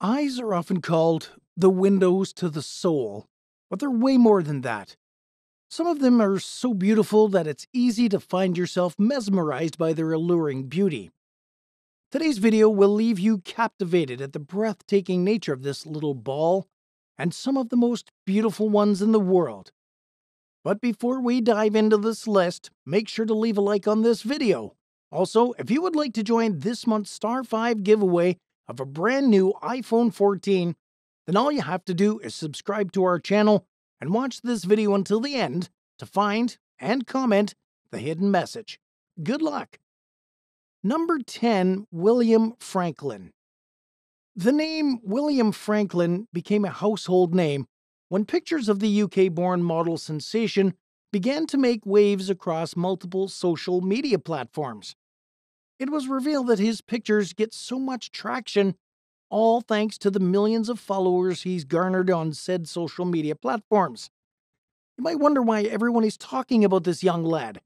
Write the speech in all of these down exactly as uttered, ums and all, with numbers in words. Eyes are often called the windows to the soul, but they're way more than that. Some of them are so beautiful that it's easy to find yourself mesmerized by their alluring beauty. Today's video will leave you captivated at the breathtaking nature of this little ball and some of the most beautiful ones in the world. But before we dive into this list, make sure to leave a like on this video. Also, if you would like to join this month's Star five giveaway of a brand new iPhone fourteen, then all you have to do is subscribe to our channel and watch this video until the end to find and comment the hidden message. Good luck! Number ten. William Franklin. The name William Franklin became a household name when pictures of the U K born model sensation began to make waves across multiple social media platforms. It was revealed that his pictures get so much traction all thanks to the millions of followers he's garnered on said social media platforms. You might wonder why everyone is talking about this young lad.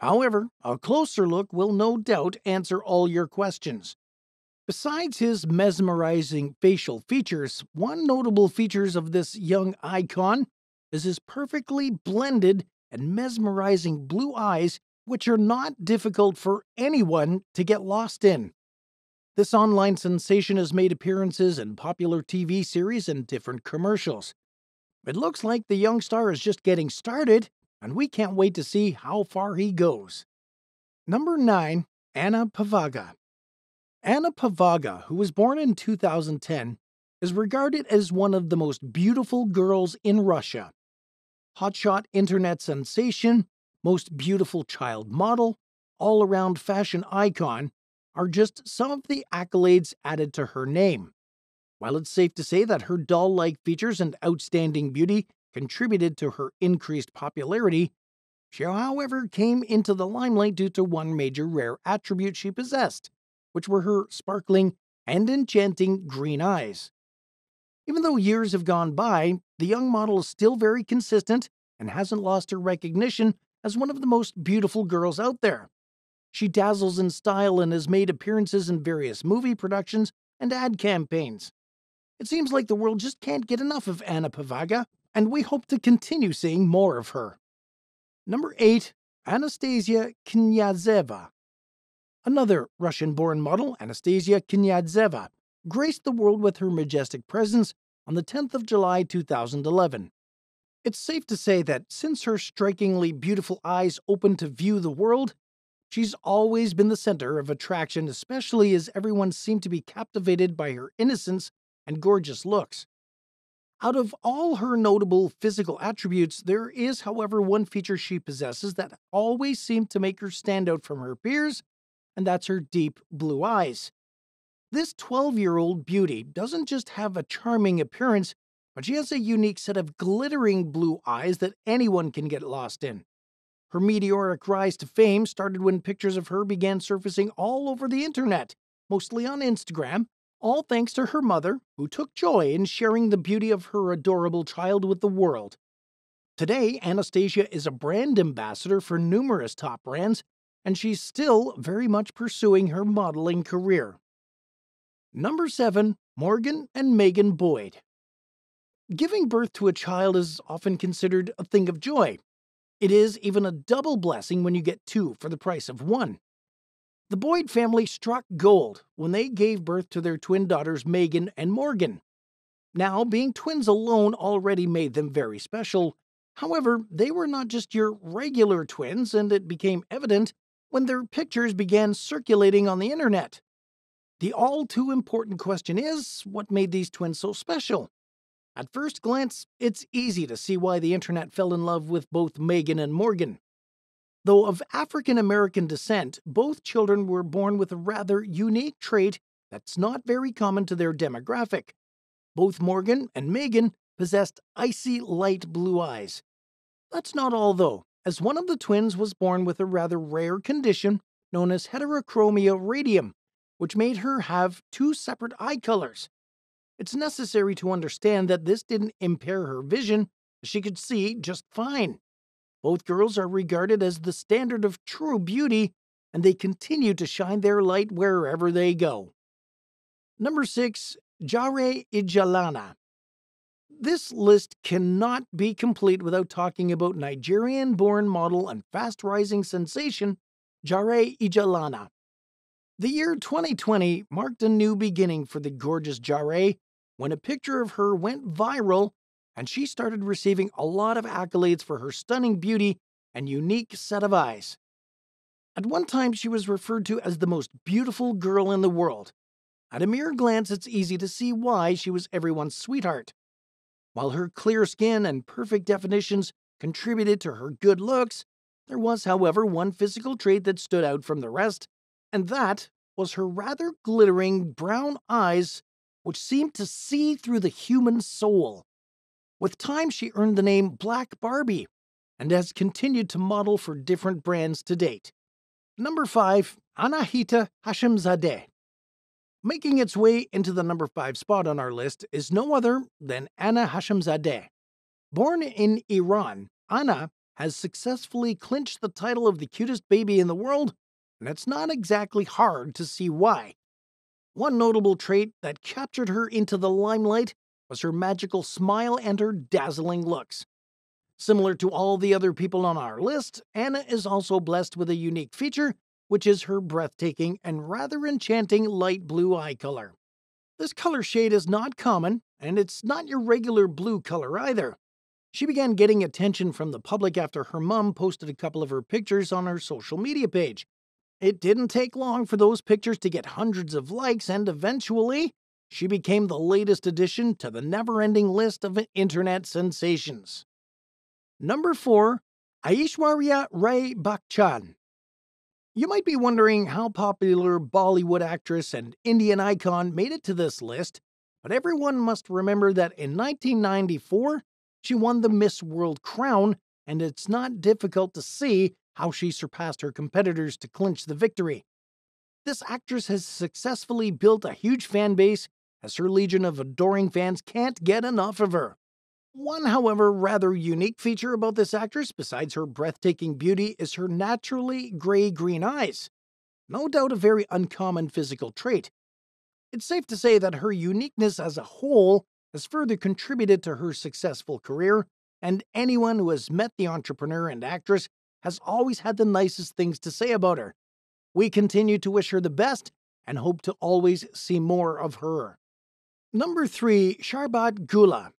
However, a closer look will no doubt answer all your questions. Besides his mesmerizing facial features, one notable feature of this young icon is his perfectly blended and mesmerizing blue eyes, which are not difficult for anyone to get lost in. This online sensation has made appearances in popular T V series and different commercials. It looks like the young star is just getting started, and we can't wait to see how far he goes. Number nine. Anna Pavaga. Anna Pavaga, who was born in two thousand ten, is regarded as one of the most beautiful girls in Russia. Hotshot internet sensation, most beautiful child model, all-around fashion icon, are just some of the accolades added to her name. While it's safe to say that her doll-like features and outstanding beauty contributed to her increased popularity, she, however, came into the limelight due to one major rare attribute she possessed, which were her sparkling and enchanting green eyes. Even though years have gone by, the young model is still very consistent and hasn't lost her recognition as one of the most beautiful girls out there. She dazzles in style and has made appearances in various movie productions and ad campaigns. It seems like the world just can't get enough of Anna Pavaga, and we hope to continue seeing more of her. Number eight. Anastasia Knyazeva. Another Russian-born model, Anastasia Knyazeva, graced the world with her majestic presence on the tenth of July two thousand eleven. It's safe to say that since her strikingly beautiful eyes opened to view the world, she's always been the center of attraction, especially as everyone seemed to be captivated by her innocence and gorgeous looks. Out of all her notable physical attributes, there is, however, one feature she possesses that always seemed to make her stand out from her peers, and that's her deep blue eyes. This twelve-year-old beauty doesn't just have a charming appearance, but she has a unique set of glittering blue eyes that anyone can get lost in. Her meteoric rise to fame started when pictures of her began surfacing all over the internet, mostly on Instagram, all thanks to her mother, who took joy in sharing the beauty of her adorable child with the world. Today, Anastasia is a brand ambassador for numerous top brands, and she's still very much pursuing her modeling career. Number seven. Morgan and Megan Boyd. Giving birth to a child is often considered a thing of joy. It is even a double blessing when you get two for the price of one. The Boyd family struck gold when they gave birth to their twin daughters Megan and Morgan. Now, being twins alone already made them very special. However, they were not just your regular twins, and it became evident when their pictures began circulating on the internet. The all-too-important question is, what made these twins so special? At first glance, it's easy to see why the internet fell in love with both Megan and Morgan. Though of African-American descent, both children were born with a rather unique trait that's not very common to their demographic. Both Morgan and Megan possessed icy light blue eyes. That's not all, though, as one of the twins was born with a rather rare condition known as heterochromia radium, which made her have two separate eye colors. It's necessary to understand that this didn't impair her vision, as she could see just fine. Both girls are regarded as the standard of true beauty, and they continue to shine their light wherever they go. Number six, Jare Ijalana. This list cannot be complete without talking about Nigerian-born model and fast-rising sensation, Jare Ijalana. The year twenty twenty marked a new beginning for the gorgeous Jare when a picture of her went viral and she started receiving a lot of accolades for her stunning beauty and unique set of eyes. At one time, she was referred to as the most beautiful girl in the world. At a mere glance, it's easy to see why she was everyone's sweetheart. While her clear skin and perfect definitions contributed to her good looks, there was, however, one physical trait that stood out from the rest, and that was her rather glittering brown eyes, which seemed to see through the human soul. With time, she earned the name Black Barbie and has continued to model for different brands to date. Number five, Anahita Hashemzadeh. Making its way into the number five spot on our list is no other than Anna Hashemzadeh. Born in Iran, Anna has successfully clinched the title of the cutest baby in the world, and it's not exactly hard to see why. One notable trait that captured her into the limelight was her magical smile and her dazzling looks. Similar to all the other people on our list, Anna is also blessed with a unique feature, which is her breathtaking and rather enchanting light blue eye color. This color shade is not common, and it's not your regular blue color either. She began getting attention from the public after her mom posted a couple of her pictures on her social media page. It didn't take long for those pictures to get hundreds of likes, and eventually, she became the latest addition to the never-ending list of internet sensations. Number four, Aishwarya Rai Bachchan. You might be wondering how popular Bollywood actress and Indian icon made it to this list, but everyone must remember that in nineteen ninety-four, she won the Miss World crown, and it's not difficult to see how she surpassed her competitors to clinch the victory. This actress has successfully built a huge fan base, as her legion of adoring fans can't get enough of her. One, however, rather unique feature about this actress, besides her breathtaking beauty, is her naturally gray-green eyes. No doubt a very uncommon physical trait. It's safe to say that her uniqueness as a whole has further contributed to her successful career, and anyone who has met the entrepreneur and actress has always had the nicest things to say about her. We continue to wish her the best and hope to always see more of her. Number three, Sharbat Gula.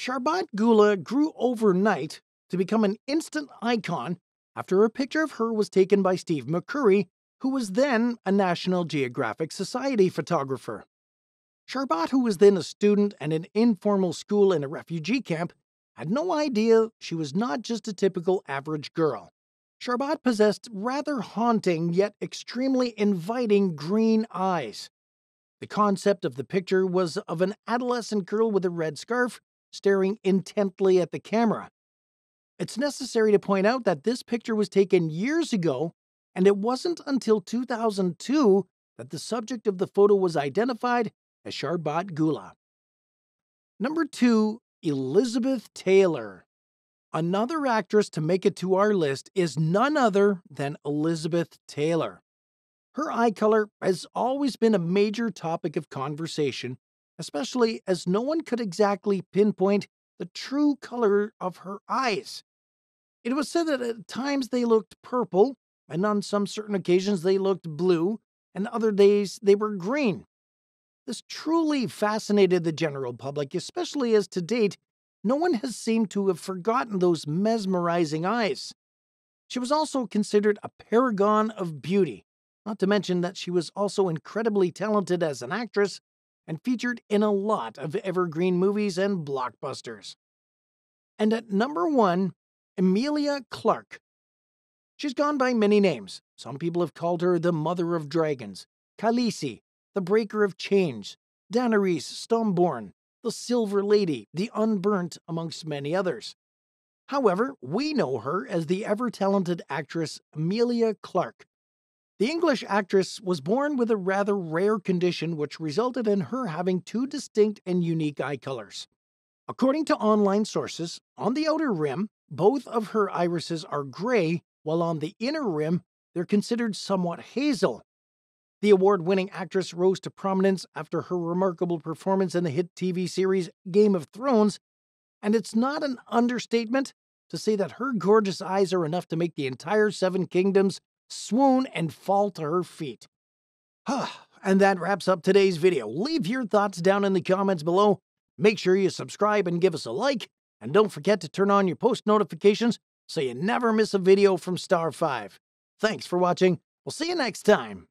Sharbat Gula grew overnight to become an instant icon after a picture of her was taken by Steve McCurry, who was then a National Geographic Society photographer. Sharbat, who was then a student at an informal school in a refugee camp, had no idea she was not just a typical average girl. Sharbat possessed rather haunting yet extremely inviting green eyes. The concept of the picture was of an adolescent girl with a red scarf staring intently at the camera. It's necessary to point out that this picture was taken years ago, and it wasn't until two thousand two that the subject of the photo was identified as Sharbat Gula. Number two, Elizabeth Taylor. Another actress to make it to our list is none other than Elizabeth Taylor. Her eye color has always been a major topic of conversation, especially as no one could exactly pinpoint the true color of her eyes. It was said that at times they looked purple, and on some certain occasions they looked blue, and other days they were green. This truly fascinated the general public, especially as to date, no one has seemed to have forgotten those mesmerizing eyes. She was also considered a paragon of beauty, not to mention that she was also incredibly talented as an actress, and featured in a lot of evergreen movies and blockbusters. And at number one, Emilia Clarke. She's gone by many names. Some people have called her the Mother of Dragons, Khaleesi, the Breaker of Chains, Daenerys Stormborn, the Silver Lady, the Unburnt, amongst many others. However, we know her as the ever-talented actress Emilia Clarke. The English actress was born with a rather rare condition which resulted in her having two distinct and unique eye colors. According to online sources, on the outer rim, both of her irises are gray, while on the inner rim, they're considered somewhat hazel. The award-winning actress rose to prominence after her remarkable performance in the hit T V series Game of Thrones, and it's not an understatement to say that her gorgeous eyes are enough to make the entire Seven Kingdoms swoon and fall to her feet. And that wraps up today's video. Leave your thoughts down in the comments below. Make sure you subscribe and give us a like, and don't forget to turn on your post notifications so you never miss a video from Star five. Thanks for watching. We'll see you next time.